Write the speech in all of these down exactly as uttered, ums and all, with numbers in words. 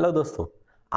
Hello दोस्तों,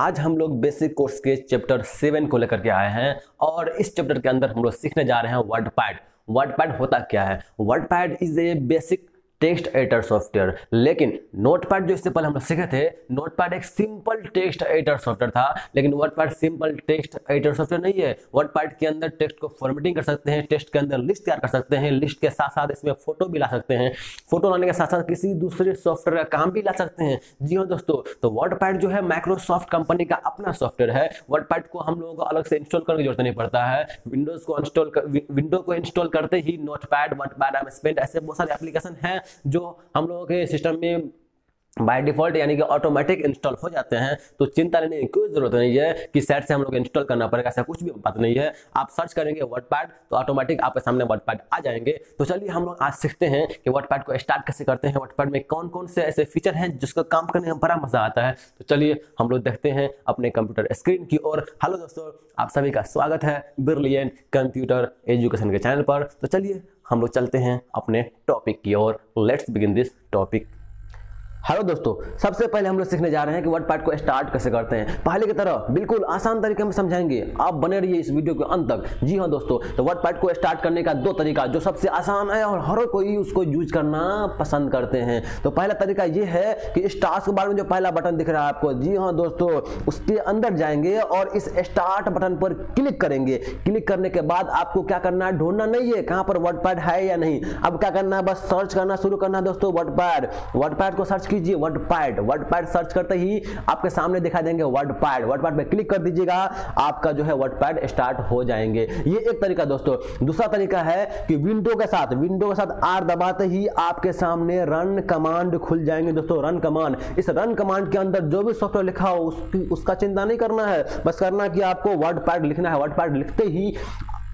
आज हम लोग बेसिक कोर्स के चैप्टर सेवन को लेकर के आए हैं और इस चैप्टर के अंदर हम लोग सीखने जा रहे हैं वर्डपैड। वर्डपैड होता क्या है? WordPad is a basic text editor software, लेकिन नोटपैड जो इससे पहले हम लोग सीखे थे, नोटपैड एक सिंपल टेक्स्ट एडिटर सॉफ्टवेयर था, लेकिन WordPad simple text editor software नहीं है। वर्डपैड के अंदर टेक्स्ट को फॉर्मेटिंग कर सकते हैं, टेक्स्ट के अंदर लिस्ट तैयार कर सकते हैं, लिस्ट के साथ साथ इसमें फोटो भी ला सकते हैं, फोटो लाने के साथ साथ किसी दूसरे सॉफ्टवेयर का काम भी ला सकते हैं। जी हाँ दोस्तों, तो वर्डपैड जो है माइक्रोसॉफ्ट कंपनी का अपना सॉफ्टवेयर है। वर्डपैड को हम लोगों को अलग से इंस्टॉल करने की जरूरत नहीं पड़ता है। विंडोज को इंस्टॉल विंडो को इंस्टॉल करते ही नोटपैड, वर्डपैड, एमएस पेंट ऐसे बहुत सारे एप्लीकेशन हैं जो हम लोगों के सिस्टम में बाय डिफॉल्ट यानी कि ऑटोमेटिक इंस्टॉल हो जाते हैं। तो चिंता लेने की कोई जरूरत नहीं है कि साइट से हम लोग इंस्टॉल करना पड़ेगा, ऐसा कुछ भी बात नहीं है। आप सर्च करेंगे वर्डपैड तो ऑटोमेटिक आपके सामने वर्डपैड आ जाएंगे। तो चलिए हम लोग आज सीखते हैं कि वर्डपैड को स्टार्ट कैसे करते हैं, वर्डपैड में कौन कौन से ऐसे फीचर हैं जिसको काम करने में बड़ा मजा आता है। तो चलिए हम लोग देखते हैं अपने कंप्यूटर स्क्रीन की ओर। हेलो दोस्तों, आप सभी का स्वागत है ब्रिलियंट कंप्यूटर एजुकेशन के चैनल पर। तो चलिए हम लोग चलते हैं अपने टॉपिक की ओर। Let's begin this topic. Hello दोस्तों, सबसे पहले हम लोग सीखने जा रहे हैं कि वर्डपैड को स्टार्ट कैसे करते हैं। पहले की तरह बिल्कुल आसान तरीके में समझाएंगे, आप बने रहिए इस वीडियो के अंत तक। जी हाँ दोस्तों, तो वर्डपैड को स्टार्ट करने का दो तरीका जो सबसे आसान है और हर कोई उसको यूज करना पसंद करते हैं। तो पहला तरीका ये है कि इस टास्क बार में जो पहला बटन दिख रहा है आपको, जी हाँ दोस्तों, उसके अंदर जाएंगे और इस स्टार्ट बटन पर क्लिक करेंगे। क्लिक करने के बाद आपको क्या करना है, ढूंढना नहीं है कहाँ पर वर्डपैड है या नहीं। अब क्या करना है, बस सर्च करना शुरू करना है दोस्तों। वर्डपैड वर्डपैड को सर्च कीजिए। वर्डपैड वर्डपैड सर्च करते ही आपके सामने दिखा देंगे वर्डपैड। वर्डपैड पे क्लिक कर दीजिएगा, आपका जो है वर्डपैड स्टार्ट हो जाएंगे। ये एक तरीका दोस्तों। दूसरा तरीका है कि विंडो के साथ विंडो के साथ आर दबाते ही आपके सामने रन कमांड खुल जाएंगे दोस्तों। रन कमांड, इस रन कमांड के अंदर जो भी सॉफ्टवेयर लिखा हो उसकी उसका चिंता नहीं करना है, बस करना कि आपको वर्डपैड लिखना है। वर्डपैड लिखते ही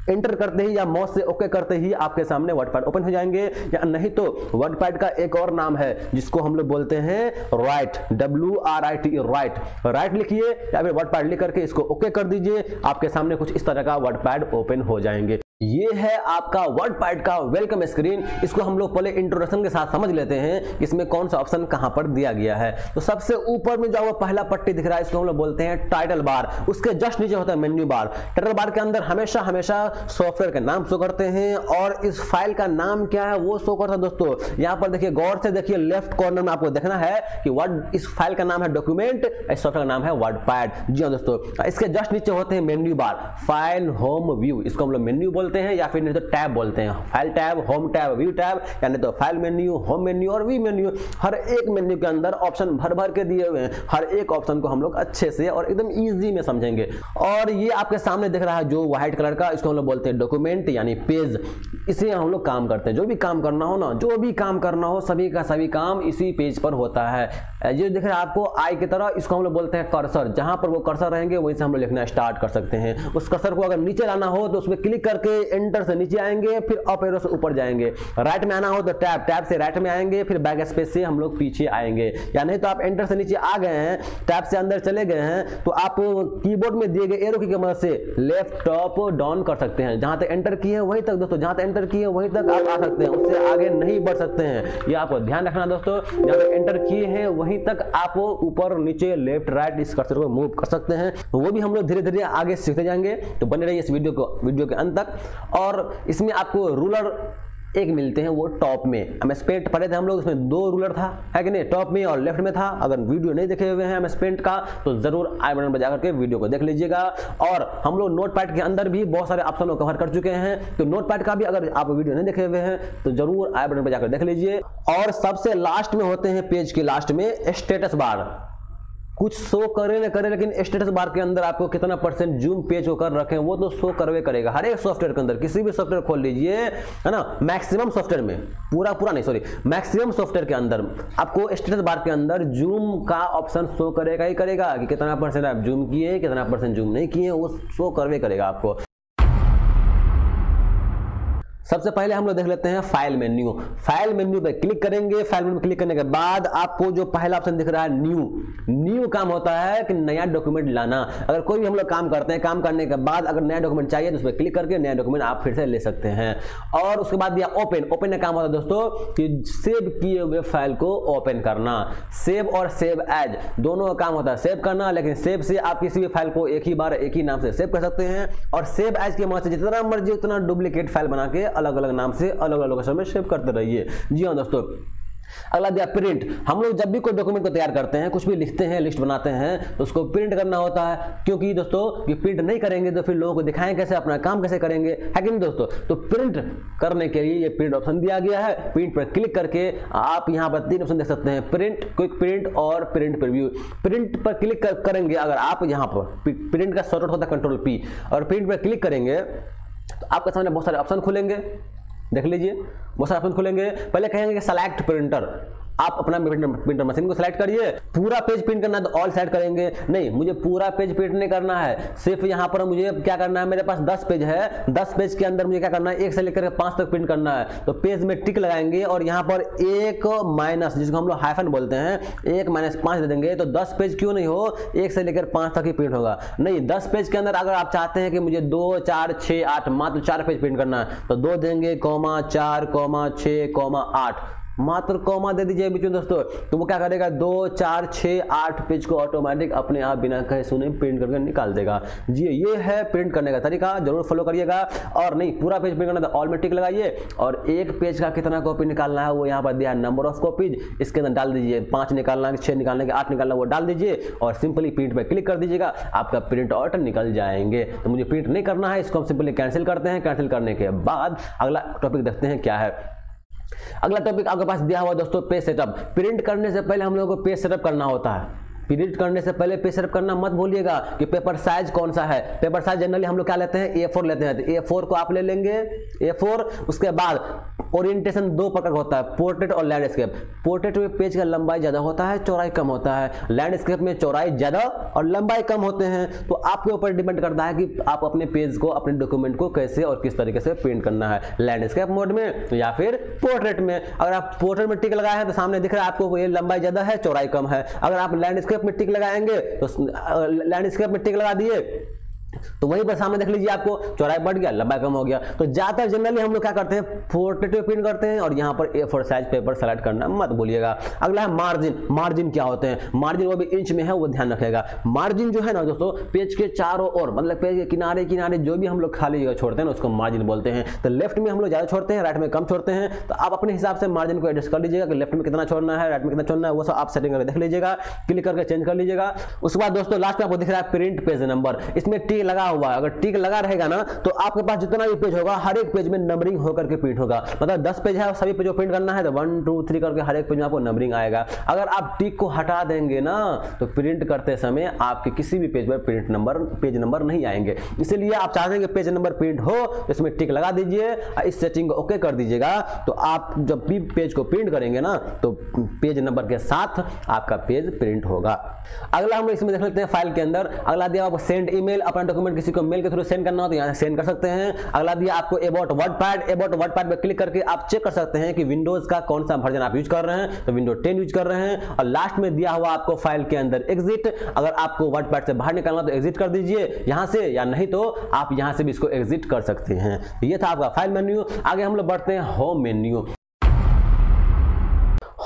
एंटर करते ही या माउस से ओके करते ही आपके सामने वर्डपैड ओपन हो जाएंगे, या नहीं तो वर्डपैड का एक और नाम है जिसको हम लोग बोलते हैं write, W R I T, write. Write लिखिए या फिर वर्डपैड लिख करके इसको ओके कर दीजिए, आपके सामने कुछ इस तरह का वर्डपैड ओपन हो जाएंगे। ये है आपका वर्डपैड का वेलकम स्क्रीन। इसको हम लोग पहले इंट्रोडक्शन के साथ समझ लेते हैं, इसमें कौन सा ऑप्शन कहां पर दिया गया है। तो सबसे ऊपर में जो पहला पट्टी दिख रहा है इसको हम लोग बोलते हैं टाइटल बार, उसके जस्ट नीचे होता है मेन्यू बार। टाइटल बार के अंदर हमेशा हमेशा सॉफ्टवेयर के नाम शो करते हैं और इस फाइल का नाम क्या है वो शो करता है दोस्तों। यहाँ पर देखिए, गौर से देखिए, लेफ्ट कॉर्नर में आपको देखना है कि वर्ड, इस फाइल का नाम है डॉक्यूमेंट, इस सॉफ्टवेयर का नाम है वर्डपैड। जी हाँ दोस्तों, इसके जस्ट नीचे होते हैं menu bar, file, home, view, इसको हम लोग मेन्यू हैं या फिर नहीं तो टैब बोलते हैं। File tab, home tab, view tab, यानी तो फाइल मेन्यू, होम मेन्यू और व्यू मेन्यू। हर एक मेन्यू के अंदर ऑप्शन भर भर के दिए हुए हैं। हर एक ऑप्शन को हम लोग अच्छे से और एकदम इजी में समझेंगे। और ये आपके सामने दिख रहा है जो व्हाइट कलर का, इसको हम लोग बोलते हैं डॉक्यूमेंट यानी पेज। इसे हम लोग काम करते हैं, जो भी काम करना हो ना, जो भी काम करना हो, सभी का सभी काम इसी पेज पर होता है। ये दिख रहा है आपको आई की तरह, इसको हम लोग बोलते हैं कर्सर। जहां पर वो कर्सर रहेंगे वहीं से हम लोग लिखना स्टार्ट कर सकते हैं। उस कर्सर को अगर नीचे लाना हो तो उसमें क्लिक करके एंटर से नीचे आएंगे, फिर अप एरो से ऊपर जाएंगे। राइट में आना हो तो टैब, टैब से राइट में आएंगे, फिर बैक स्पेस से हम लोग पीछे आएंगे। या नहीं तो आप एंटर से नीचे आ गए हैं, टैब से अंदर चले गए हैं, तो आप कीबोर्ड में दिए गए एरो की मदद से लेफ्ट, टॉप, डाउन कर सकते हैं। जहां तक एंटर किए हैं वहीं तक दोस्तों, जहां तक एंटर किए हैं वहीं तक आप आ सकते हैं, उससे आगे नहीं बढ़ सकते हैं। ये आपको ध्यान रखना दोस्तों, जहां तक एंटर किए हैं वहीं तक आप ऊपर, नीचे, लेफ्ट, राइट इस कर्सर को मूव कर सकते हैं। वो भी हम लोग धीरे धीरे आगे सीखते जाएंगे, तो बने रहिए इस वीडियो को वीडियो के अंत तक। और इसमें आपको रूलर एक मिलते हैं, वो टॉप में। एमएस पेंट पढ़े थे हम लोग, इसमें दो रूलर था, है कि नहीं, टॉप में और लेफ्ट में था। अगर वीडियो नहीं देखे हुए हैं एमएस पेंट का तो जरूर आई बटन पर जाकर के वीडियो को देख लीजिएगा। और हम लोग नोटपैड के अंदर भी बहुत सारे ऑप्शन को कवर कर चुके हैं, तो नोटपैड का भी अगर आप वीडियो नहीं देखे हुए हैं तो जरूर आई बटन पर जाकर देख लीजिए। और सबसे लास्ट में होते हैं, पेज के लास्ट में, स्टेटस बार। कुछ शो करे ना करे, लेकिन स्टेटस बार के अंदर आपको कितना परसेंट जूम पेज को कर रखें वो तो शो करवे करेगा। हर एक सॉफ्टवेयर के अंदर, किसी भी सॉफ्टवेयर खोल लीजिए, है ना, मैक्सिमम सॉफ्टवेयर में, पूरा पूरा नहीं सॉरी, मैक्सिमम सॉफ्टवेयर के अंदर आपको स्टेटस बार के अंदर जूम का ऑप्शन शो करेगा ही करेगा, कि कितना परसेंट आप जूम किए, कितना परसेंट जूम नहीं किए, वो शो करवे करेगा आपको। सबसे पहले हम लोग देख लेते हैं फाइल मेन्यू। फाइल मेन्यू पे क्लिक करेंगे। फाइल मेन्यू पे क्लिक करने के बाद आपको जो पहला ऑप्शन दिख रहा है न्यू, न्यू काम होता है कि नया डॉक्यूमेंट लाना। अगर कोई भी हम लोग काम करते हैं, काम करने के बाद अगर नया डॉक्यूमेंट चाहिए तो उस पर क्लिक करके नया डॉक्यूमेंट आप फिर से ले सकते हैं। और उसके बाद दिया ओपन। ओपन का काम होता है दोस्तों कि सेव किए हुए फाइल को ओपन करना। सेव और सेव एज दोनों का काम होता है सेव करना, लेकिन सेव से आप किसी भी फाइल को एक ही बार एक ही नाम से सेव कर सकते हैं, और सेव एज के मदद से जितना मर्जी उतना डुप्लीकेट फाइल बना के अलग अलग नाम से अलग अलग लोकेशन में सेव करते रहिए। जी हाँ दोस्तों, अगला दिया प्रिंट। हम लोग जब भी कोई डॉक्यूमेंट को तैयार करते हैं, कुछ भी लिखते हैं, लिस्ट बनाते हैं, तो उसको प्रिंट करना होता है, क्योंकि दोस्तों ये प्रिंट नहीं करेंगे तो फिर लोगों को दिखाएं कैसे, अपना काम कैसे करेंगे, है कि नहीं दोस्तों। तो प्रिंट करने के लिए ये प्रिंट ऑप्शन दिया गया है। प्रिंट पर क्लिक करके आप यहाँ पर तीन ऑप्शन देख सकते हैं, प्रिंट, क्विक प्रिंट और प्रिंट प्रीव्यू। प्रिंट पर क्लिक करेंगे अगर आप, यहाँ पर प्रिंट का शॉर्टकट होता है कंट्रोल पी, और प्रिंट पर क्लिक करेंगे तो आपके सामने बहुत सारे ऑप्शन खुलेंगे, देख लीजिए बहुत सारे ऑप्शन खुलेंगे। पहले कहेंगे कि सेलेक्ट प्रिंटर, आप अपना प्रिंटर मशीन को सिलेक्ट करिए। पूरा पेज प्रिंट करना है तो ऑल सेलेक्ट करेंगे। नहीं, मुझे पूरा पेज प्रिंट नहीं करना है, सिर्फ यहाँ पर मुझे क्या करना है, मेरे पास दस पेज है, दस पेज के अंदर मुझे क्या करना है, एक से लेकर पाँच तक प्रिंट करना है। तो पेज में टिक लगाएंगे और यहाँ पर एक माइनस, जिसको हम लोग हाइफन बोलते हैं, एक माइनस पाँच दे देंगे तो दस पेज क्यों नहीं हो, एक से लेकर पाँच तक ही प्रिंट होगा। नहीं, दस पेज के अंदर अगर आप चाहते हैं कि मुझे दो चार छः आठ, मात्र चार पेज प्रिंट करना है, तो दो देंगे, कौमा चार कौमा छः कौमा आठ, मात्र कॉमा दे दीजिए बीच में दोस्तों, तो वो क्या करेगा, दो चार छः आठ पेज को ऑटोमेटिक अपने आप बिना कहे सुने प्रिंट करके निकाल देगा। जी, ये है प्रिंट करने का तरीका, जरूर फॉलो करिएगा। और नहीं, पूरा पेज प्रिंट करना तो ऑल में टिक लगाइए, और एक पेज का कितना कॉपी निकालना है वो यहाँ पर दिया है नंबर ऑफ कॉपीज, इसके अंदर डाल दीजिए, पाँच निकालना, छः निकालना कि आठ निकालना, वो डाल दीजिए और सिंपली प्रिंट पर क्लिक कर दीजिएगा, आपका प्रिंट आउट निकल जाएंगे। तो मुझे प्रिंट नहीं करना है, इसको हम सिंपली कैंसिल करते हैं। कैंसिल करने के बाद अगला टॉपिक देखते हैं क्या है। अगला टॉपिक आपके पास दिया हुआ दोस्तों पेज सेटअप। प्रिंट करने से पहले हम लोगों को पेज सेटअप करना होता है। प्रिंट करने से पहले पेज सेटअप करना मत भूलिएगा कि पेपर साइज कौन सा है। पेपर साइज जनरली हम लोग क्या लेते हैं, ए फोर लेते हैं, तो ए फोर को आप ले लेंगे, ए फोर। उसके बाद ओरिएंटेशन दो प्रकार होता है, पोर्ट्रेट और लैंडस्केप। पोर्ट्रेट में पेज का लंबाई ज़्यादा होता है, चौड़ाई कम होता है। लैंडस्केप में चौड़ाई ज़्यादा और लंबाई कम होते हैं। तो आपके ऊपर डिपेंड करता है कि आप अपने पेज को, अपने डॉक्यूमेंट को कैसे और किस तरीके से प्रिंट करना है, लैंडस्केप मोड में या फिर पोर्ट्रेट में। अगर आप पोर्ट्रेट में टिक लगाए हैं तो सामने दिख रहा है आपको ये लंबाई ज़्यादा है, चौड़ाई कम है। अगर आप लैंडस्केप में टिक लगाएंगे तो लैंडस्केप में टिक लगा दिए तो वहीं पर सामने देख लीजिए आपको चौड़ाई बढ़ गया, लंबाई कम हो गया। तो ज्यादातर जनरली हम लोग क्या करते हैं, पोर्ट्रेट में प्रिंट करते हैं, और यहाँ पर A four size paper select करना मत भूलिएगा। अगला है मार्जिन। मार्जिन क्या होते हैं, मार्जिन वो भी इंच में है, वो ध्यान रखेगा। मार्जिन जो है ना दोस्तों, पेज के चारों ओर, मतलब पेज के किनारे किनारे जो भी हम लोग खाली जगह छोड़ते हैं ना, उसको मार्जिन बोलते हैं। तो लेफ्ट में हम लोग ज़्यादा छोड़ते हैं, राइट में कम छोड़ते हैं। तो आप अपने हिसाब से मार्जिन को एडजस्ट कर लीजिएगा कि लेफ्ट में कितना छोड़ना है, राइट में कितना छोड़ना है, वो सब आप सेटिंग करके देख लीजिएगा, क्लिक करके चेंज कर लीजिएगा। उसके बाद दोस्तों लास्ट में आपको दिख रहा है प्रिंट पेज नंबर। इसमें टिक लगा हुआ है, अगर टिक लगा रहेगा ना तो आपके पास जितना भी पेज होगा, हर एक पेज में नंबरिंग होकर के प्रिंट होगा। मतलब दस पेज है, सभी पेज को प्रिंट करना है तो वन टू थ्री करके हर एक पेज में आपको नंबरिंग आएगा। अगर आप टिक को हटा देंगे ना तो प्रिंट करते समय आपके किसी भी पेज पर प्रिंट नंबर पेज नंबर नहीं आएंगे। इसीलिए आप चाहते हैं कि पेज नंबर प्रिंट हो, इसमें टिक लगा दीजिए, इस सेटिंग को ओके कर दीजिएगा। तो आप जब भी पेज को प्रिंट करेंगे ना तो पेज नंबर के साथ आपका पेज प्रिंट होगा। अगला हम इसमें देख लेते हैं फाइल के अंदर। अगला दिया आपको सेंड ईमेल, अपना डॉक्यूमेंट किसी को मेल के थ्रू सेंड करना हो तो यहाँ से सेंड कर सकते हैं। अगला दिया आपको अबाउट वर्डपैड। अबाउट वर्डपैड पे क्लिक करके आप चेक कर सकते हैं कि विंडोज का कौन सा वर्जन आप यूज कर रहे हैं, तो विंडोज टेन यूज कर रहे हैं। और लास्ट में दिया हुआ आपको फाइल के अंदर एग्जिट। अगर आपको वर्डपैड से बाहर निकालना तो एग्जिट कर दीजिए यहाँ से, या नहीं तो आप यहाँ से भी इसको एग्जिट कर सकते हैं। ये था आपका फाइल मेन्यू। आगे हम लोग बढ़ते हैं होम मेन्यू।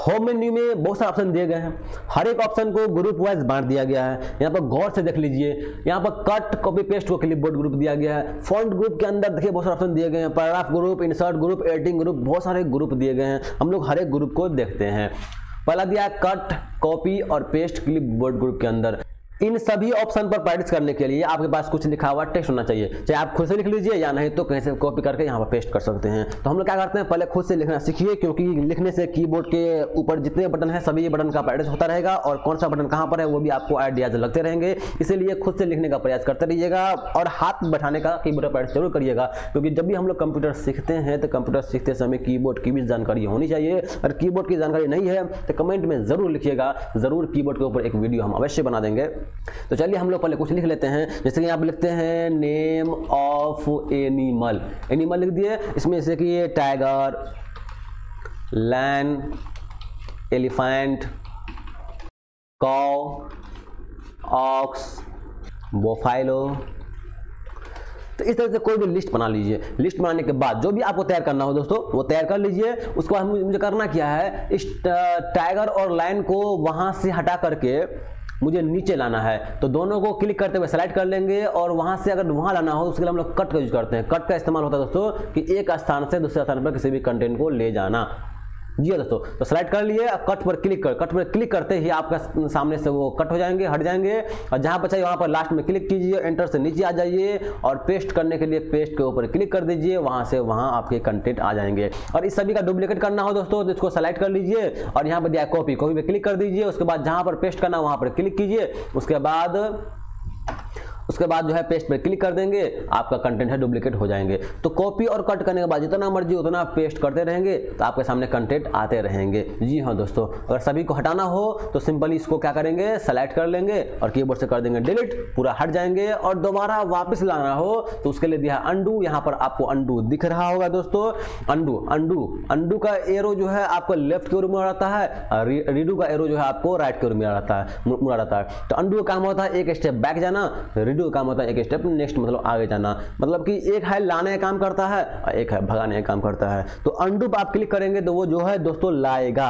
होम मेन्यू में बहुत सारे ऑप्शन दिए गए हैं, हर एक ऑप्शन को ग्रुप वाइज बांट दिया गया है। यहाँ पर गौर से देख लीजिए, यहाँ पर कट कॉपी पेस्ट को क्लिपबोर्ड ग्रुप दिया गया है। फॉन्ट ग्रुप के अंदर देखिए बहुत सारे ऑप्शन दिए गए हैं, paragraph group, insert group, editing group, बहुत सारे ग्रुप दिए गए हैं। हम लोग हर एक ग्रुप को देखते हैं। पहला दिया कट कॉपी और पेस्ट क्लिपबोर्ड ग्रुप के अंदर। इन सभी ऑप्शन पर प्रैक्टिस करने के लिए आपके पास कुछ लिखा हुआ टेक्स्ट होना चाहिए, चाहे आप खुद से लिख लीजिए या नहीं तो कहीं से कॉपी करके यहाँ पर पेस्ट कर सकते हैं। तो हम लोग क्या करते हैं, पहले खुद से लिखना सीखिए, क्योंकि लिखने से कीबोर्ड के ऊपर जितने बटन हैं सभी बटन का प्रैक्टिस होता रहेगा, और कौन सा बटन कहाँ पर है वो भी आपको आइडियाज लगते रहेंगे। इसीलिए खुद से लिखने का प्रयास करते रहिएगा और हाथ बैठाने का कीबोर्ड पर प्रैक्टिस जरूर करिएगा, क्योंकि जब भी हम लोग कंप्यूटर सीखते हैं तो कंप्यूटर सीखते समय कीबोर्ड की भी जानकारी होनी चाहिए। और कीबोर्ड की जानकारी नहीं है तो कमेंट में ज़रूर लिखिएगा, ज़रूर कीबोर्ड के ऊपर एक वीडियो हम अवश्य बना देंगे। तो चलिए हम लोग पहले कुछ लिख लेते हैं। जैसे कि यहाँ पे लिखते हैं नेम ऑफ एनिमल, एनिमल लिख दिए। इसमें जैसे कि tiger, lion, elephant, cow, ox, buffalo. तो इस तरह से कोई भी लिस्ट बना लीजिए। लिस्ट बनाने के बाद जो भी आपको तैयार करना हो दोस्तों वो तैयार कर लीजिए। उसको हम मुझे करना क्या है, इस टाइगर और लाइन को वहां से हटा करके मुझे नीचे लाना है। तो दोनों को क्लिक करते हुए सेलेक्ट कर लेंगे और वहां से अगर वहां लाना हो उसके लिए हम लोग कट का यूज करते हैं। कट का इस्तेमाल होता है दोस्तों कि एक स्थान से दूसरे स्थान पर किसी भी कंटेंट को ले जाना। जी दोस्तों, तो सेलेक्ट कर लिए, अब कट पर क्लिक कर, कट पर क्लिक करते ही आपका सामने से वो कट हो जाएंगे, हट जाएंगे। और जहाँ पर चाहिए वहाँ पर लास्ट में क्लिक कीजिए, एंटर से नीचे आ जाइए और पेस्ट करने के लिए पेस्ट के ऊपर क्लिक कर दीजिए। वहाँ से वहाँ आपके कंटेंट आ जाएंगे। और इस सभी का डुप्लीकेट करना हो दोस्तों तो इसको सेलेक्ट कर लीजिए और यहाँ पर दिया कॉपी, कॉपी पर क्लिक कर दीजिए। उसके बाद जहाँ पर पेस्ट करना वहाँ पर क्लिक कीजिए। उसके बाद उसके बाद जो है पेस्ट पर क्लिक कर देंगे, आपका कंटेंट है डुप्लीकेट हो जाएंगे। तो कॉपी और कट करने के बाद जितना मर्जी उतना आप पेस्ट करते रहेंगे तो आपके सामने कंटेंट आते रहेंगे। जी हाँ दोस्तों, अगर सभी को हटाना हो तो सिंपली इसको क्या करेंगे, सेलेक्ट कर लेंगे और कीबोर्ड से कर देंगे डिलीट, पूरा हट जाएंगे। और दोबारा वापस लाना हो तो उसके लिए दिया अंडू। यहाँ पर आपको अंडू दिख रहा होगा दोस्तों, अंडू अंडू अंडू का एरो जो है आपको लेफ्ट की ओर मुड़ा रहता है, रीडू का एरो जो है आपको राइट की ओर मुड़ा रहता है मुड़ा रहता है तो अंडू का काम होता है एक स्टेप बैक जाना, रीडू काम होता है एक स्टेप नेक्स्ट मतलब आगे जाना। मतलब कि एक है लाने का काम करता है और एक है भगाने का काम करता है। तो अंडू पर आप क्लिक करेंगे तो वो जो है दोस्तों लाएगा,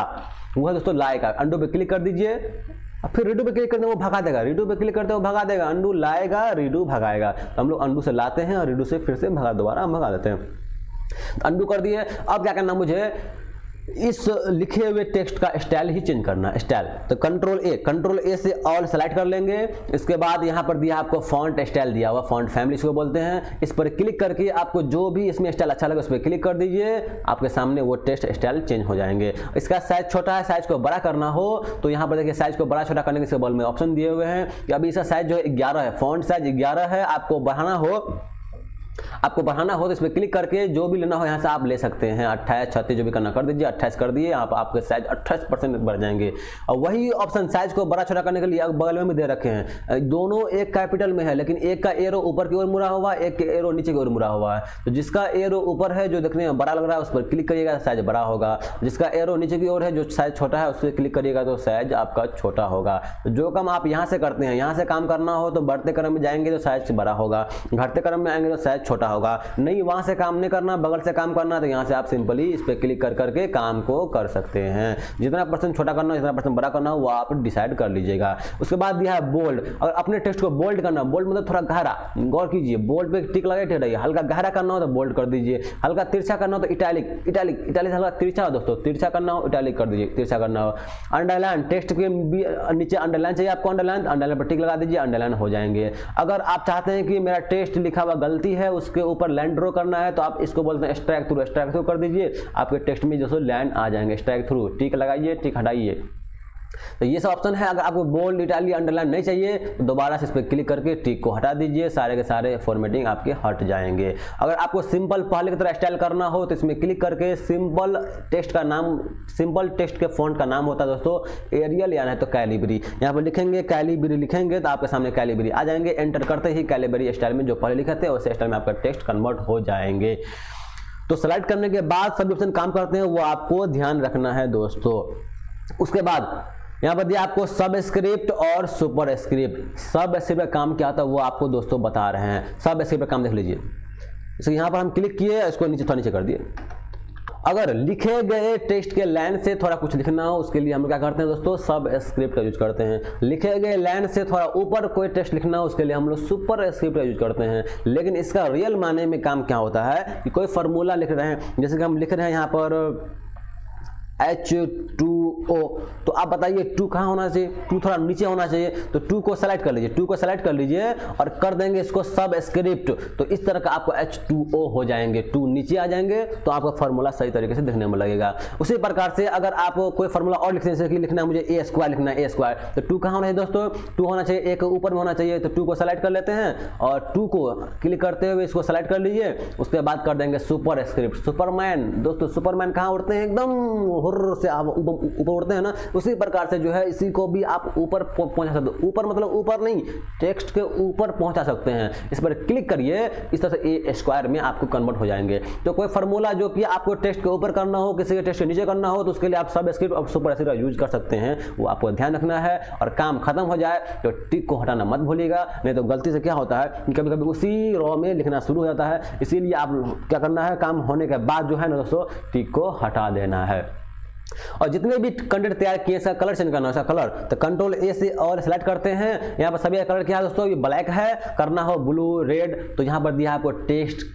वो है दोस्तों लाएगा। अंडू पे क्लिक कर दीजिए, फिर रीडू पे क्लिक करते वो भगा देगा, रीडू पे क्लिक करते वो भगा देगा। अंडू लाएगा, रीडू भगाएगा। तो हम लोग अंडू से लाते हैं और रीडू से फिर से भगा दोबारा भगा देते हैं। तो अंडू कर दिए। अब क्या करना, मुझे इस लिखे हुए टेक्स्ट का स्टाइल ही चेंज करना है, स्टाइल। तो कंट्रोल ए, कंट्रोल ए से ऑल सेलेक्ट कर लेंगे। इसके बाद यहाँ पर दिया आपको फॉन्ट स्टाइल दिया हुआ, फॉन्ट फैमिली इसको बोलते हैं। इस पर क्लिक करके आपको जो भी इसमें स्टाइल अच्छा लगे उस पर क्लिक कर दीजिए। आपके सामने वो टेक्स्ट स्टाइल चेंज हो जाएंगे। इसका साइज छोटा है, साइज को बड़ा करना हो तो यहाँ पर देखिए साइज को बड़ा छोटा करने के इसके बगल में ऑप्शन दिए हुए हैं कि अभी इसका साइज जो है ग्यारह है, फॉन्ट साइज ग्यारह है। आपको बढ़ाना हो आपको बढ़ाना हो तो इसमें क्लिक करके जो भी लेना हो यहाँ से आप ले सकते हैं। अट्ठाईस, छत्तीस जो भी करना कर दीजिए, अट्ठाईस कर दिए। आप आपके साइज अट्ठाईस परसेंट बढ़ जाएंगे। और वही ऑप्शन साइज को बड़ा छोटा करने के लिए बगल में भी दे रखे हैं। दोनों एक कैपिटल में है लेकिन एक का एरो ऊपर की ओर मुड़ा हुआ है, एक का एरो नीचे की ओर मुड़ा हुआ है। तो जिसका एरो ऊपर है जो देखने में बड़ा लग रहा है उस पर क्लिक करिएगा, साइज बड़ा होगा। जिसका एरो नीचे की ओर है जो साइज छोटा है उस पर क्लिक करिएगा तो साइज आपका छोटा होगा। जो काम आप यहाँ से करते हैं, यहाँ से काम करना हो तो बढ़ते क्रम में जाएंगे तो साइज बड़ा होगा, घटते क्रम में आएंगे तो साइज छोटा होगा। नहीं, वहां से काम नहीं करना, बगल से काम करना, तो यहां से आप सिंपली इस पे क्लिक कर करके काम को कर सकते हैं। जितना परसेंट छोटा करना हो, जितना परसेंट बड़ा करना हो वो आप डिसाइड कर लीजिएगा। उसके बाद दिया है बोल्ड। और अपने टेक्स्ट को बोल्ड करना, बोल्ड मतलब थोड़ा गहरा, गौर कीजिए। बोल्ड पे टिक लगा टेढ़ा है, हल्का गहरा करना हो तो बोल्ड कर दीजिए। हल्का तिरछा करना हो तो इटैलिक, इटैलिक इटैलिक हल्का तिरछा हो दोस्तों, तिरछा करना हो इटैलिक कर दीजिए, तिरछा करना हो। अंडरलाइन, टेक्स्ट के नीचे अंडरलाइन चाहिए आपको, अंडरलाइन अंडरलाइन पर टिक लगा दीजिए, अंडरलाइन हो जाएंगे। अगर आप चाहते हैं कि मेरा टेक्स्ट लिखा हुआ गलती है उसके ऊपर लाइन ड्रॉ करना है तो आप इसको बोलते हैं स्ट्राइक थ्रू, स्ट्राइक थ्रू कर दीजिए। आपके टेक्स्ट में जैसे लाइन आ जाएंगे, स्ट्राइक थ्रू, टिक लगाइए, टिक हटाइए। तो ये सब ऑप्शन है। अगर आपको बोल्ड, इटालिक, अंडरलाइन नहीं चाहिए तो दोबारा से इस पर क्लिक करके टिक को हटा दीजिए, सारे के सारे फॉर्मेटिंग आपके हट जाएंगे। अगर आपको सिंपल पहले की तरह स्टाइल करना हो तो इसमें क्लिक करके सिंपल टेक्स्ट का नाम, सिंपल टेक्स्ट के फॉन्ट का नाम होता है दोस्तों एरियल या नहीं तो कैलिबरी। यहाँ पर लिखेंगे कैलिबरी, लिखेंगे तो आपके सामने कैलिबरी आ जाएंगे। एंटर करते ही कैलिबरी स्टाइल में जो पहले लिखे थे उस स्टाइल में आपका टेक्स्ट कन्वर्ट हो जाएंगे। तो सेलेक्ट करने के बाद सभी ऑप्शन काम करते हैं, वो आपको ध्यान रखना है दोस्तों। उसके बाद यहाँ पर दिया आपको सब स्क्रिप्ट और सुपर स्क्रिप्ट। सब स्क्रिप्ट का काम क्या होता है वो आपको दोस्तों बता रहे हैं। सब स्क्रिप्ट का काम देख लीजिए। इसको यहाँ पर हम क्लिक किए, इसको नीचे थोड़ा नीचे कर दिए। अगर लिखे गए टेक्स्ट के लाइन से थोड़ा कुछ लिखना हो उसके लिए हम क्या करते हैं दोस्तों, सब स्क्रिप्ट का यूज करते हैं। लिखे गए लाइन से थोड़ा ऊपर कोई टेक्स्ट लिखना हो उसके लिए हम लोग सुपर स्क्रिप्ट का यूज करते हैं। लेकिन इसका रियल माने में काम क्या होता है कि कोई फार्मूला लिख रहे हैं, जैसे कि हम लिख रहे हैं यहाँ पर एच टू ओ, तो आप बताइए टू कहाँ होना चाहिए, टू थोड़ा नीचे होना चाहिए। तो टू को सेलेक्ट कर लीजिए, टू को सेलेक्ट कर लीजिए और कर देंगे इसको सब स्क्रिप्ट। तो इस तरह का आपको एच टू ओ हो जाएंगे, टू नीचे आ जाएंगे तो आपका फार्मूला सही तरीके से दिखने में लगेगा। उसी प्रकार से अगर आप कोई फार्मूला और लिखते हैं, जैसे कि लिखना है मुझे ए स्क्वायर लिखना है, ए स्क्वायर, तो टू कहाँ होना चाहिए दोस्तों, टू होना चाहिए, ए के ऊपर में होना चाहिए। तो टू को सेलेक्ट कर लेते हैं और टू को क्लिक करते हुए इसको सेलेक्ट कर लीजिए। उसके बाद कर देंगे सुपर स्क्रिप्ट। सुपरमैन दोस्तों, सुपरमैन कहाँ उड़ते हैं, एकदम और से आप ऊपर उड़ते हैं ना, उसी प्रकार से जो है इसी को भी आप ऊपर पहुंचा सकते हो। ऊपर मतलब ऊपर नहीं, टेक्स्ट के ऊपर पहुंचा सकते हैं। इस पर क्लिक करिए, इस तरह से ए स्क्वायर में आपको कन्वर्ट हो जाएंगे। तो कोई फार्मूला जो कि आपको टेक्स्ट के ऊपर करना हो, किसी के टेक्स्ट के नीचे करना हो, तो उसके लिए आप सब स्क्रिप्ट और सुपर स्क्रिप्ट यूज कर सकते हैं, वो आपको ध्यान रखना है। और काम खत्म हो जाए तो टिक को हटाना मत भूलिएगा, नहीं तो गलती से क्या होता है कभी कभी उसी रॉ में लिखना शुरू हो जाता है। इसीलिए आप क्या करना है, काम होने के बाद जो है ना दोस्तों टिक को हटा देना है। और जितने भी कंटेंट तैयार किए इसका कलर चेंज करना है, इसका कलर तो कंट्रोल ए से और सेलेक्ट करते हैं। यहाँ पर सभी कलर क्या है दोस्तों, ये ब्लैक है, करना हो ब्लू रेड, तो यहाँ पर दिया आपको टेक्स्ट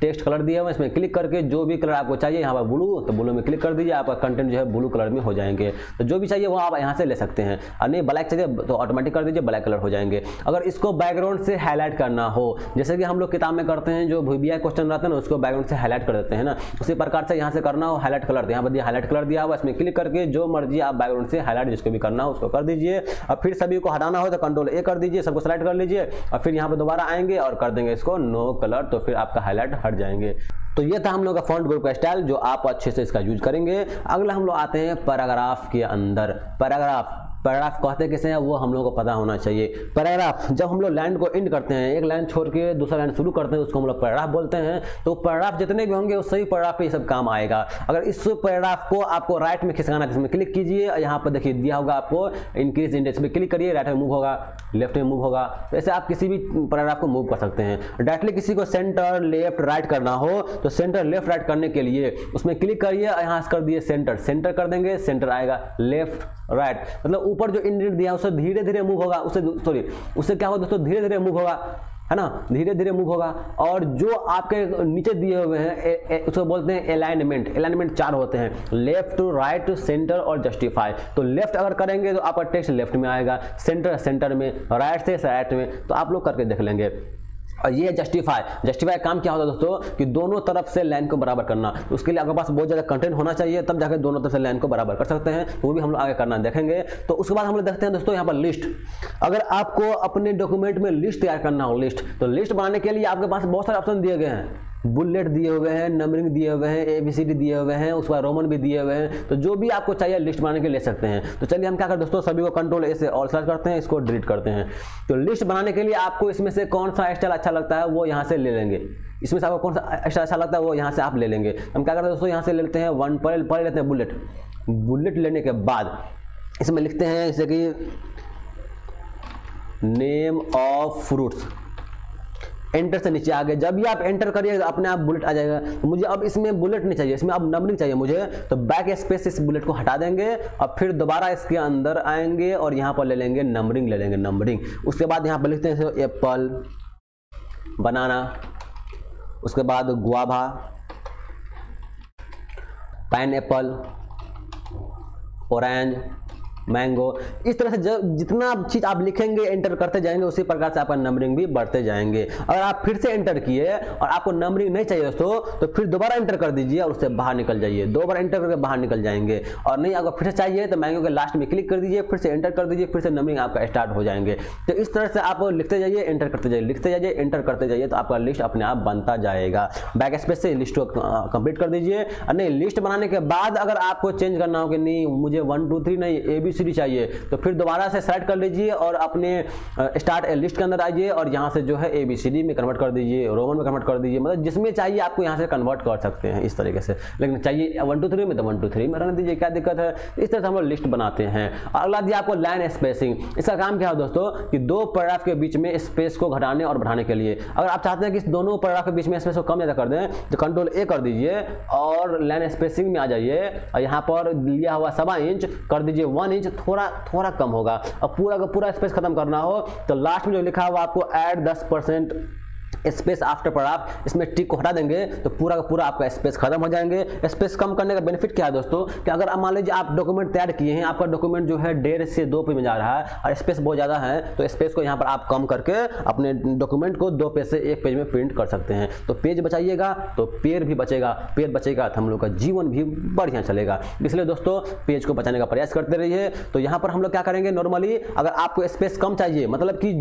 टेक्स्ट कलर दिया हुआ, इसमें क्लिक करके जो भी कलर आपको चाहिए, यहाँ पर ब्लू तो ब्लू में क्लिक कर दीजिए, आपका कंटेंट जो है ब्लू कलर में हो जाएंगे। तो जो भी चाहिए वो आप यहाँ से ले सकते हैं, और नहीं ब्लैक चाहिए तो ऑटोमेटिक कर दीजिए, ब्लैक कलर हो जाएंगे। अगर इसको बैकग्राउंड से हाईलाइट करना हो, जैसे कि हम लोग किताब में करते हैं, जो भूबिया क्वेश्चन रहता है ना उसको बैकग्राउंड से हाईलाइट कर देते हैं ना, उसी प्रकार से यहाँ से करना हो हाईलाइट कलर, यहाँ पर दिया हाईलाइट कलर दिया हुआ, इसमें क्लिक करके जो मर्जी आप बैकग्राउंड से हाईलाइट जिसको भी करना हो उसको कर दीजिए। और फिर सभी को हटाना हो तो कंट्रोल ए कर दीजिए, सबको सेलेक्ट कर लीजिए, और फिर यहाँ पर दोबारा आएंगे और कर देंगे इसको नो कलर, तो फिर आपका हाईलाइट हट जाएंगे। तो ये था हम लोग का फॉन्ट ग्रुप का स्टाइल, जो आप अच्छे से इसका यूज करेंगे। अगला हम लोग आते हैं पैराग्राफ के अंदर। पैराग्राफ पैराग्राफ कहते किसे हैं वो हम लोगों को पता होना चाहिए। पैराग्राफ जब हम लोग लाइन को एंड करते हैं, एक लाइन छोड़ के दूसरा लाइन शुरू करते हैं, उसको हम लोग पैराग्राफ बोलते हैं। तो पैराग्राफ जितने भी होंगे उस सही पैराग्राफ पे ये सब काम आएगा। अगर इस पैराग्राफ को आपको राइट में खिसकाना है इसमें क्लिक कीजिए, यहाँ पर देखिए दिया होगा आपको इंक्रीज इंडेक्स पे क्लिक करिए, राइट में मूव होगा, लेफ्ट में मूव होगा। तो ऐसे आप किसी भी पैराग्राफ को मूव कर सकते हैं। डायरेक्टली किसी को सेंटर लेफ्ट राइट करना हो तो सेंटर लेफ्ट राइट करने के लिए उसमें क्लिक करिए, यहाँ से कर दिए सेंटर, सेंटर कर देंगे, सेंटर आएगा लेफ्ट राइट, मतलब ऊपर जो इंडेंट दिया उसे धीरे धीरे मूव होगा, उसे सॉरी उससे क्या होगा दोस्तों धीरे धीरे मूव होगा, है ना, धीरे धीरे मूव होगा। और जो आपके नीचे दिए हुए हैं उसको बोलते हैं अलाइनमेंट। अलाइनमेंट चार होते हैं, left to right to centre और जस्टिफाई। तो लेफ्ट अगर करेंगे तो आपका टेक्स्ट लेफ्ट में आएगा, सेंटर सेंटर में, राइट से राइट में, तो आप लोग करके देख लेंगे। और ये जस्टिफाई, जस्टिफाई काम क्या होता है दोस्तों कि दोनों तरफ से लाइन को बराबर करना। उसके लिए आपके पास बहुत ज़्यादा कंटेंट होना चाहिए, तब जाकर दोनों तरफ से लाइन को बराबर कर सकते हैं। वो भी हम लोग आगे करना देखेंगे। तो उसके बाद हम लोग देखते हैं दोस्तों यहाँ पर लिस्ट। अगर आपको अपने डॉक्यूमेंट में लिस्ट तैयार करना हो, लिस्ट, तो लिस्ट बनाने के लिए आपके पास बहुत सारे ऑप्शन दिए गए हैं, बुलेट दिए हुए हैं, नंबरिंग दिए हुए हैं, ए बी सी डी दिए हुए हैं, उस पर रोमन भी दिए हुए हैं। तो जो भी आपको चाहिए लिस्ट बनाने के ले सकते हैं। तो चलिए हम क्या कर दोस्तों सभी को कंट्रोल ए से ऑल सर्च करते हैं, इसको डिलीट करते हैं। तो लिस्ट बनाने के लिए आपको इसमें से कौन सा स्टाइल अच्छा लगता है वो यहाँ से ले लेंगे, इसमें से आपको कौन सा स्टाइल अच्छा लगता है वो यहाँ से आप ले लेंगे। हम क्या करते हैं दोस्तों यहाँ से ले लेते हैं वन पर पढ़ लेते हैं बुलेट। बुलेट लेने के बाद इसमें लिखते हैं जैसे कि नेम ऑफ फ्रूट्स, एंटर से नीचे आ गए। जब भी आप एंटर करिए तो अपने आप बुलेट आ जाएगा। तो मुझे अब इसमें बुलेट नहीं चाहिए, इसमें अब नंबरिंग चाहिए मुझे, तो बैक स्पेस इस बुलेट को हटा देंगे और फिर दोबारा इसके अंदर आएंगे और यहाँ पर ले लेंगे नंबरिंग, ले लेंगे नंबरिंग। उसके बाद यहाँ पर लिखते हैं एप्पल, बनाना, उसके बाद guava, pineapple, orange, mango. इस तरह से जब जितना चीज़ आप लिखेंगे एंटर करते जाएंगे उसी प्रकार से आपका नंबरिंग भी बढ़ते जाएंगे। अगर आप फिर से एंटर किए और आपको नंबरिंग नहीं चाहिए दोस्तों तो फिर दोबारा एंटर कर दीजिए और उससे बाहर निकल जाइए, दो बार एंटर करके बाहर निकल जाएंगे। और नहीं अगर फिर से चाहिए तो मैंगो के लास्ट में क्लिक कर दीजिए, फिर से एंटर कर दीजिए, फिर से नंबरिंग आपका स्टार्ट हो जाएंगे। तो इस तरह से आप लिखते जाइए, एंटर करते जाइए, लिखते जाइए, एंटर करते जाइए, तो आपका लिस्ट अपने आप बनता जाएगा। बैक स्पेस से लिस्ट को कंप्लीट कर दीजिए। और नहीं लिस्ट बनाने के बाद अगर आपको चेंज करना हो कि नहीं मुझे वन टू थ्री नहीं ए सीडी चाहिए तो फिर दोबारा से सेलेक्ट कर लीजिए और अपने स्टार्ट लिस्ट के अंदर आइए और यहाँ से जो है ए बी सी डी में कन्वर्ट कर दीजिए, रोमन में कन्वर्ट कर दीजिए, मतलब जिसमें चाहिए आपको यहाँ से कन्वर्ट कर सकते हैं इस तरीके से। लेकिन चाहिए वन टू थ्री में तो वन टू थ्री में रहने दीजिए, क्या दिक्कत है। इस तरह से हम लोग लिस्ट बनाते हैं। अगला दिया आपको लाइन स्पेसिंग। इसका काम क्या है दोस्तों कि दो पैराग्राफ के बीच में स्पेस को घटाने और बढ़ाने के लिए। अगर आप चाहते हैं कि इस दोनों पैराग्राफ के बीच में स्पेस को कम ज़्यादा कर दें तो कंट्रोल ए कर दीजिए और लाइन स्पेसिंग में आ जाइए और यहाँ पर लिया हुआ सवा इंच कर दीजिए वन इंच, थोड़ा थोड़ा कम होगा। अब पूरा का पूरा स्पेस खत्म करना हो तो लास्ट में जो लिखा हुआ आपको ऐड दस परसेंट स्पेस आफ्टर पैराग्राफ, इसमें टिक को हटा देंगे तो पूरा का पूरा आपका स्पेस खत्म हो जाएंगे। स्पेस कम करने का बेनिफिट क्या है दोस्तों कि अगर मान लीजिए आप डॉक्यूमेंट तैयार किए हैं, आपका डॉक्यूमेंट जो है डेढ़ से दो पेज में जा रहा है और स्पेस बहुत ज़्यादा है, तो स्पेस को यहाँ पर आप कम करके अपने डॉक्यूमेंट को दो पेज से एक पेज में प्रिंट कर सकते हैं। तो पेज बचाइएगा तो पेड़ भी बचेगा, पेड़ बचेगा तो हम लोग का जीवन भी बढ़िया चलेगा। इसलिए दोस्तों पेज को बचाने का प्रयास करते रहिए। तो यहाँ पर हम लोग क्या करेंगे नॉर्मली अगर आपको स्पेस कम चाहिए, मतलब कि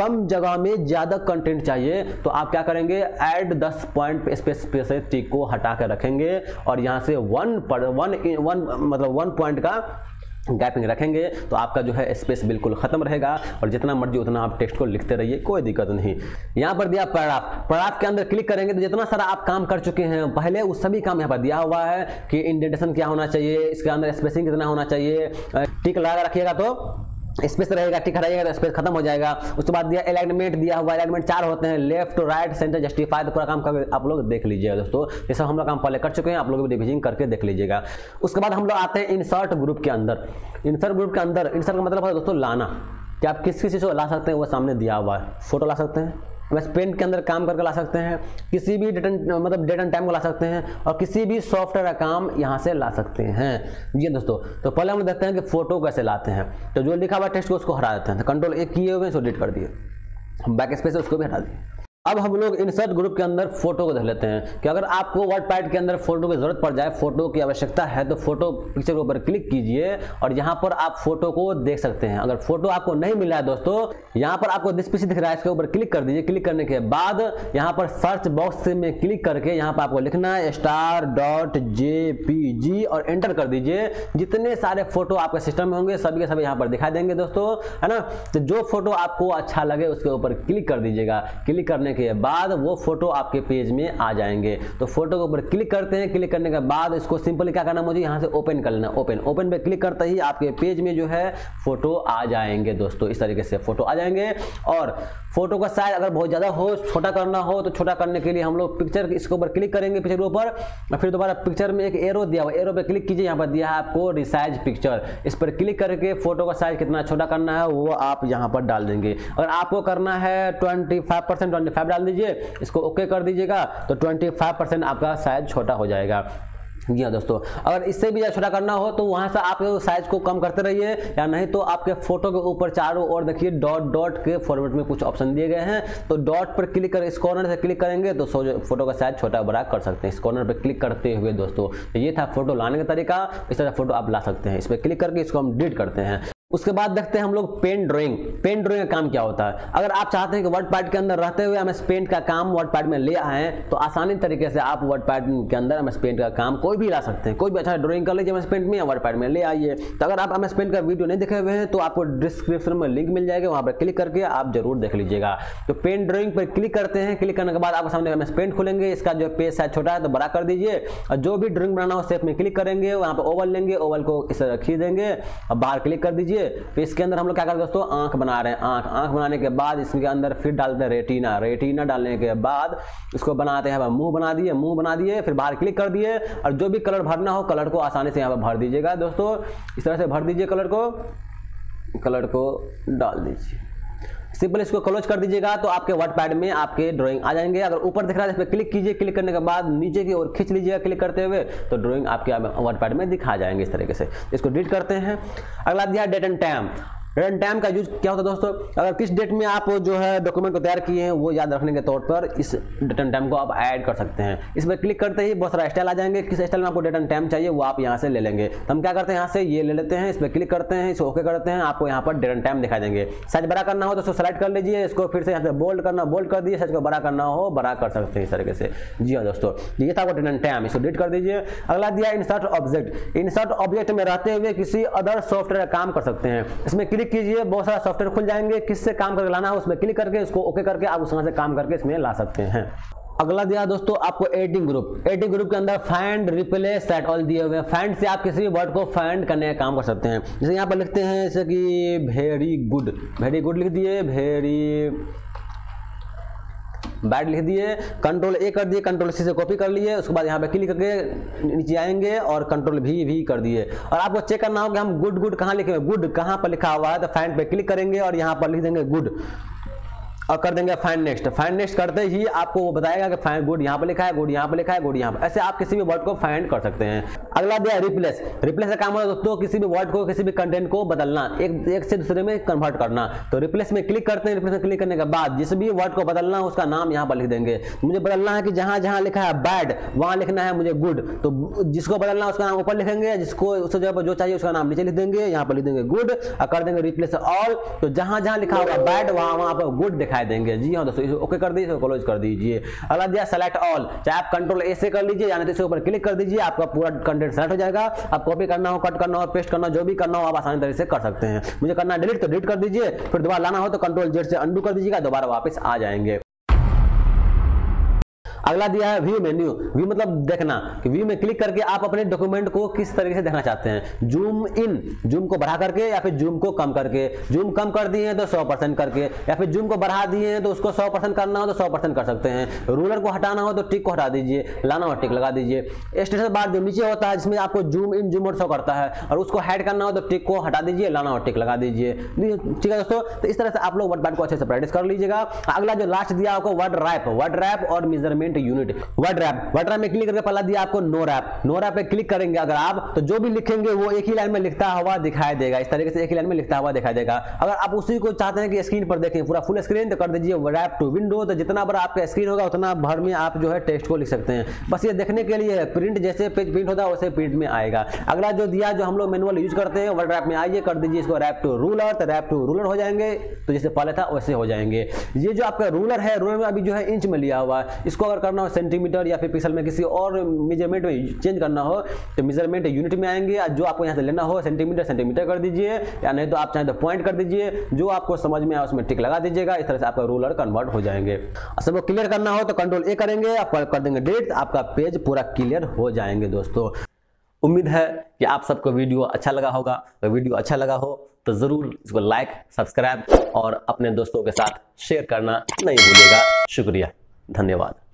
कम जगह में ज़्यादा कंटेंट चाहिए, में, तो आप क्या करेंगे, ऐड दस पॉइंट स्पेस से टिक को हटा कर रखेंगे और यहाँ से वन पर वन वन मतलब वन पॉइंट का गैपिंग रखेंगे, तो आपका जो है स्पेस बिल्कुल खत्म रहेगा और जितना मर्जी उतना आप टेक्स्ट को लिखते रहिए, कोई दिक्कत नहीं। यहाँ पर दिया पैराग्राफ, पैराग्राफ के अंदर क्लिक करेंगे तो जितना सारा आप काम कर चुके हैं पहले उस सभी काम यहाँ पर दिया हुआ है कि इंडेंटेशन क्या होना चाहिए, इसके अंदर स्पेसिंग कितना होना चाहिए, टिक लगा रखिएगा तो स्पेस रहेगा, टिक हटाइएगा तो स्पेस खत्म हो जाएगा। उसके बाद दिया अलाइनमेंट दिया हुआ, अलाइनमेंट चार होते हैं, लेफ्ट राइट सेंटर जस्टिफाई, तो पूरा काम करके आप लोग देख लीजिएगा दोस्तों, ये सब हम लोग काम पहले कर चुके हैं, आप लोग भी रिविजन करके देख लीजिएगा। उसके बाद हम लोग आते हैं इंसर्ट ग्रुप के अंदर। इंसर्ट ग्रुप के अंदर इंसर्ट का मतलब होता है दोस्तों लाना, कि आप किस किस चीज़ को ला सकते हैं, वो सामने दिया हुआ है। फोटो ला सकते हैं, एमएस पेंट के अंदर काम करके ला सकते हैं, किसी भी डेट मतलब डेट एंड टाइम को ला सकते हैं और किसी भी सॉफ्टवेयर का काम यहाँ से ला सकते हैं। ये दोस्तों, तो पहले हम देखते हैं कि फोटो कैसे लाते हैं। तो जो लिखा हुआ टेक्स्ट को उसको हटा देते हैं, तो कंट्रोल ए किए हुए इसको डिलीट कर दिए, बैक स्पेस से उसको भी हटा दिए। अब हम लोग इंसर्ट ग्रुप के अंदर फोटो को देख लेते हैं कि अगर आपको नोटपैड के अंदर फोटो की जरूरत पड़ जाए, फोटो की आवश्यकता है, तो फोटो पिक्चर के ऊपर क्लिक कीजिए और यहाँ पर आप फोटो को देख सकते हैं। अगर फोटो आपको नहीं मिला है दोस्तों, यहाँ पर आपको दिस पीछे दिख रहा है, इसके ऊपर क्लिक कर दीजिए। क्लिक करने के बाद यहाँ पर सर्च बॉक्स में क्लिक करके यहाँ पर आपको लिखना है star dot J P G और एंटर कर दीजिए। जितने सारे फोटो आपके सिस्टम में होंगे सभी के सभी यहाँ पर दिखाई देंगे दोस्तों, है ना। तो जो फोटो आपको अच्छा लगे उसके ऊपर क्लिक कर दीजिएगा। क्लिक करने के बाद वो फोटो आपके पेज में आ जाएंगे। तो फोटो के ऊपर क्लिक करते हैं, क्लिक करने के बाद इसको सिंपली क्या करना, मुझे यहां से ओपन कर लेना। ओपन ओपन पे क्लिक करते ही आपके पेज में जो है फोटो आ जाएंगे दोस्तों। इस तरीके से फोटो आ जाएंगे और फोटो का साइज अगर बहुत ज्यादा हो, छोटा करना हो, तो छोटा करने के लिए हम लोग पिक्चर इसके ऊपर क्लिक करेंगे, पिक्चर के ऊपर, और फिर दोबारा पिक्चर में एक एरो दिया हुआ, एरो पे क्लिक कीजिए। यहाँ पर दिया है आपको रिसाइज पिक्चर, इस पर क्लिक करके फोटो का साइज कितना छोटा करना है वो आप यहाँ पर डाल देंगे। अगर आपको करना है twenty five percent twenty five डाल दीजिए, इसको ओके कर दीजिएगा, तो पच्चीस परसेंट आपका साइज छोटा हो जाएगा। जी हाँ दोस्तों, अगर इससे भी ज़्यादा छोटा करना हो तो वहाँ से आप साइज को कम करते रहिए, या नहीं तो आपके फोटो के ऊपर चारों ओर देखिए डॉट डॉट के फॉर्मेट में कुछ ऑप्शन दिए गए हैं, तो डॉट पर क्लिक कर इस कॉर्नर से क्लिक करेंगे तो फोटो का साइज छोटा बड़ा कर सकते हैं, इस कॉर्नर पर क्लिक करते हुए दोस्तों। ये था फोटो लाने का तरीका, इस तरह फोटो आप ला सकते हैं। इस पर क्लिक करके इसको हम डिलीट करते हैं। उसके बाद देखते हैं हम लोग पेन ड्राइंग। पेन ड्राइंग का काम क्या होता है, अगर आप चाहते हैं कि नोटपैड के अंदर रहते हुए एमएस पेंट का काम नोटपैड में ले आए, तो आसानी तरीके से आप नोटपैड के अंदर एमएस पेंट का काम कोई भी ला सकते हैं। कोई भी अच्छा ड्राइंग कर लीजिए एमएस पेंट में, नोटपैड में ले आइए। तो अगर आप एमएस पेंट का वीडियो नहीं देखे हुए हैं तो आपको डिस्क्रिप्शन में लिंक मिल जाएगा, वहाँ पर क्लिक करके आप जरूर देख लीजिएगा। तो पेन ड्राइंग पर क्लिक करते हैं, क्लिक करने के बाद आपके सामने एमएस पेंट खुलेंगे। इसका जो पेज साइज छोटा है तो बड़ा कर दीजिए, और जो भी ड्राइंग बनाना हो शेप में क्लिक करेंगे, वहाँ पर ओवल लेंगे, ओवल को इस तरह खींच देंगे और बाहर क्लिक कर दीजिए। तो इसके अंदर हम लोग क्या कर रहे हैं दोस्तों, आंख बना रहे हैं। आंख आंख बनाने के बाद इसके अंदर फिर डालते हैं रेटिना, रेटिना डालने के बाद इसको बनाते हैं मुंह, बना दिए मुंह बना दिए, फिर बाहर क्लिक कर दिए और जो भी कलर भरना हो कलर को आसानी से यहाँ पर भर दीजिएगा दोस्तों। इस तरह से भर दीजिए, कलर को कलर को डाल दीजिए, सिंपल इसको क्लोज कर दीजिएगा तो आपके नोटपैड में आपके ड्राइंग आ जाएंगे। अगर ऊपर दिख रहा है इस पर क्लिक कीजिए, क्लिक करने के बाद नीचे की ओर खींच लीजिएगा क्लिक करते हुए, तो ड्राइंग आपके नोटपैड में दिखा जाएंगे। इस तरीके से इसको डिलीट करते हैं। अगला दिया date and time. Date and time का यूज क्या होता है दोस्तों, अगर किस डेट में आप जो है डॉक्यूमेंट को तैयार किए हैं वो याद रखने के तौर पर इस डेट एंड टाइम को आप ऐड कर सकते हैं। इस पर क्लिक करते ही बहुत सारा स्टाइल आ जाएंगे, किस स्टाइल में आपको डेट एंड टाइम चाहिए वो आप यहाँ से ले लेंगे। तो हम क्या करते हैं, यहाँ से ये ले लेते हैं, इस पर क्लिक करते हैं, इसको ओके करते हैं, आपको यहाँ पर डेट एंड टाइम दिखाई देंगे। साइज बड़ा करना हो तो इसको सेलेक्ट कर लीजिए, इसको फिर से यहाँ से बोल्ड करना, बोल्ड कर दीजिए, साइज को बड़ा करना हो बड़ा कर सकते हैं इस तरीके से। जी हाँ दोस्तों, ये था आपको डेट एंड टाइम, इसको डिलीट कर दीजिए। अगला दिया इंसर्ट ऑब्जेक्ट। इंसर्ट ऑब्जेक्ट में रहते हुए किसी अदर सॉफ्टवेयर काम कर सकते हैं। इसमें कीजिए, बहुत सारा सॉफ्टवेयर खुल जाएंगे, किससे काम करके लाना है उसमें क्लिक करके उसको ओके करके आप उसमें से काम करके इसमें ला सकते हैं। अगला दिया दोस्तों आपको एडिटिंग ग्रुप। एडिटिंग ग्रुप के अंदर फाइंड, रिप्लेस, सेट ऑल दिए हुए हैं। फाइंड से आप किसी भी वर्ड को फाइंड करने का काम कर सकते हैं। जैसे यहाँ पर लिखते हैं, जैसे कि वेरी गुड, वेरी गुड लिख दिए, वेरी बैड लिख दिए, कंट्रोल ए कर दिए, कंट्रोल सी से कॉपी कर लिए, उसके बाद यहाँ पे क्लिक करके नीचे आएंगे और कंट्रोल भी भी कर दिए। और आपको चेक करना हो कि हम गुड गुड कहाँ लिखे, गुड कहाँ पर लिखा हुआ है, तो फाइंड पे क्लिक करेंगे और यहाँ पर लिख देंगे गुड और कर देंगे फाइंड नेक्स्ट। फाइंड नेक्स्ट करते ही आपको वो बताएगा कि फाइंड गुड यहाँ पर लिखा है, गुड यहाँ पर लिखा है, गुड यहाँ पर। ऐसे आप किसी भी वर्ड को फाइंड कर सकते हैं। अगला दिया रिप्लेस। रिप्लेस का काम होता है दोस्तों किसी भी वर्ड को, किसी भी कंटेंट को बदलना, एक एक से दूसरे में कन्वर्ट करना। तो रिप्लेस में क्लिक करते हैं, रिप्लेस में क्लिक करने के बाद जिस भी वर्ड को बदलना है उसका नाम यहाँ पर लिख देंगे। मुझे बदलना है कि जहाँ जहाँ लिखा है बैड वहाँ लिखना है मुझे गुड, तो जिसको बदलना है उसका नाम ऊपर लिखेंगे, जिसको उस जगह पर जो चाहिए उसका नाम नीचे लिख देंगे। यहाँ पर लिख देंगे गुड और कर देंगे रिप्लेस ऑल, तो जहाँ जहाँ लिखा होगा बैड वहाँ वहाँ पर गुड दिखाई दिखाई देंगे। जी हाँ दोस्तों, ओके कर दीजिए, क्लोज कर दीजिए। अगला दिया सेलेक्ट ऑल, चाहे आप कंट्रोल ए से कर लीजिए यानी तो इसके ऊपर क्लिक कर दीजिए, आपका पूरा कंटेंट सेलेक्ट हो जाएगा। आप कॉपी करना हो, कट करना हो, पेस्ट करना हो, जो भी करना हो आप आसानी तरीके से कर सकते हैं। मुझे करना है डिलीट, तो डिलीट कर दीजिए, फिर दोबारा लाना हो तो कंट्रोल जेड से अंडू कर दीजिएगा, दोबारा वापस आ जाएंगे। अगला दिया है व्यू मेन्यू, व्यू मतलब देखना, कि व्यू में क्लिक करके आप अपने डॉक्यूमेंट को किस तरीके से देखना चाहते हैं, जूम इन, जूम को बढ़ा करके या फिर जूम को कम करके। जूम कम कर दिए हैं तो सौ परसेंट करके, या फिर जूम को बढ़ा दिए हैं तो उसको सौ परसेंट करना हो तो सौ परसेंट कर सकते हैं। रूलर को हटाना हो तो टिक को हटा दीजिए, लाना हो टिक लगा दीजिए। स्टेटस बार जो नीचे होता है जिसमें आपको zoom in zoom out show करता है, और उसको हाइड करना हो तो टिक को हटा दीजिए, लाना हो टिक लगा दीजिए। ठीक है दोस्तों, तो इस तरह से आप लोग नोटपैड को अच्छे से प्रैक्टिस कर लीजिएगा। अगला जो लास्ट दिया आपको वर्ड रैप, वर्ड रैप और measurement unit. Word wrap, word wrap में क्लिक करके पहला दिया आपको नो रैप, नो रैप पे क्लिक करेंगे अगर आप तो जो भी लिखेंगे वो एक ही लाइन में लिखता हुआ दिखाई देगा, इस तरीके से एक ही लाइन में लिखता हुआ दिखाई देगा। अगर आप उसी को चाहते हैं कि स्क्रीन पर देखें पूरा फुल स्क्रीन तो कर दीजिए रैप टू विंडो, तो जितना बड़ा आपका स्क्रीन होगा उतना भर में आप जो है टेक्स्ट को लिख सकते हैं। बस ये देखने के लिए प्रिंट, जैसे पेज प्रिंट होता है वैसे प्रिंट में आएगा। अगला जो दिया जो हम लोग मैनुअल यूज करते हैं वर्ड रैप में, आइए कर दीजिए इसको रैप टू रूलर, तो रैप टू रूलर हो जाएंगे, तो जैसे पहले था वैसे हो जाएंगे। ये जो आपका रूलर है, रूलर में अभी जो है इंच में लिया हुआ है, इसको अगर करना हो सेंटीमीटर या फिर पिक्सल में किसी और मेजरमेंट में चेंज करना हो तो मेजरमेंट यूनिट में आएंगे। जो आपको यहाँ से लेना हो सेंटीमीटर सेंटीमीटर कर दीजिए, या नहीं तो आप चाहे तो पॉइंट कर दीजिए, जो आपको समझ में आए उसमें टिक लगा दीजिएगा। इस तरह से आपका रूलर कन्वर्ट हो जाएंगे। सबको क्लियर करना हो तो कंट्रोल ए करेंगे, आप कर देंगे डिलीट, आपका पेज पूरा क्लियर हो जाएंगे। दोस्तों उम्मीद है कि आप सबको वीडियो अच्छा लगा होगा, अगर वीडियो अच्छा लगा हो तो ज़रूर इसको लाइक, सब्सक्राइब और अपने दोस्तों के साथ शेयर करना नहीं भूलिएगा। शुक्रिया, धन्यवाद।